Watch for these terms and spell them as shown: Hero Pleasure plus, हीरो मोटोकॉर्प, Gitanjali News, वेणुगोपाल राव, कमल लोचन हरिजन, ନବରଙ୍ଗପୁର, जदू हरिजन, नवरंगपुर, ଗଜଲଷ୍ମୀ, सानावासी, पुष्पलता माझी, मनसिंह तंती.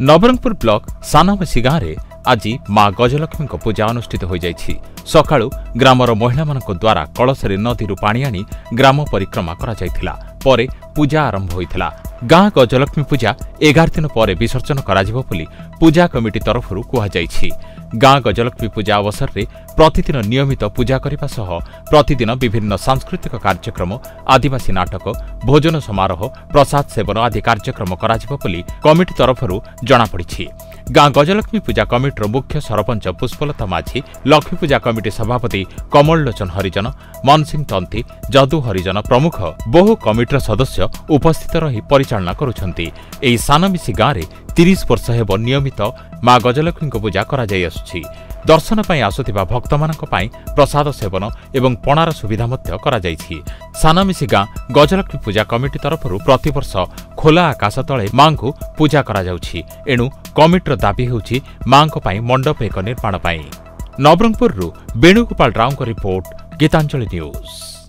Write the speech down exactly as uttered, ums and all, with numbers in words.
नवरंगपुर block सानावासी गाँव आज माँ गजलक्ष्मी पूजा अनुष्ठित हो जाएगी। सकाळु ग्रामर महिला द्वारा कलशरे नदी पानी आनी ग्राम परिक्रमा करा परे पूजा आरंभ होता। गाँ गजलक्ष्मी पूजा एगार दिन पर विसर्जन बोली पूजा कमिटी तरफ कहुई। गाँ गजलक्ष्मी पूजा अवसर में प्रतिदिन नियमित पूजा करने सह प्रतिदिन विभिन्न सांस्कृतिक कार्यक्रम, आदिवासी नाटक, भोजन समारोह, प्रसाद सेवन आदि कार्यक्रम बोली कमिटी तरफ जमापड़ी। गाँ गजलक्ष्मी पूजा कमिटर मुख्य सरपंच पुष्पलता माझी, लक्ष्मी पूजा कमिटी सभापति कमल लोचन हरिजन, मनसिंह तंती, जदू हरिजन प्रमुख बहु कमिटर सदस्य उपस्थित रही परिचालना करुछंती। एही सानमिसी गाँव तीस वर्ष हेब नियमित माँ गजलक्ष्मी पूजा कराई आसुछि। दर्शन पर आसुथिबा भक्त मानक पाई प्रसाद सेवन एवं पणार सुविधा मध्य करा जायछि। सानामिसी गाँव गजलक्ष्मी पूजा कमिटी तरफ प्रतिवर्ष खोला आकाश तले माँ को पूजा करा जाउछि। एणु कमिटर दाबी होछि माँ को पाई मंडप एक निर्माण। नवरंगपुरु वेणुगोपाल राव रिपोर्ट, गीतांजलि न्यूज।